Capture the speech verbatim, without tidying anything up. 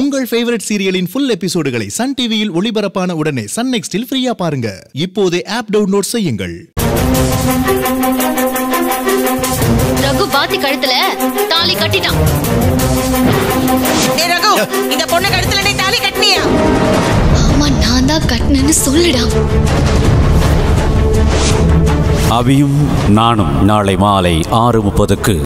உங்கள் ஃபேவரட் சீரியலின் ஃபுல் எபிசோடுகளை சன் டிவியில் ஒளிபரப்பான உடனே சன் நெக்ஸ்டில் ஃப்ரீயா பாருங்க. இப்போதே ஆப் டவுன்லோட் செய்யுங்கள். ரகு பாத்தி கழுத்துல தாலி கட்டிட்டான். டேய் ரகு, இந்த பொண்ண கழுத்துல நீ தாலி கட்டனியா? ஆமா, நான் தான் கட்டனன்னு சொல்லுடா. அபியும் நானும் நாளை மாலை ஆறு முப்பதுக்கு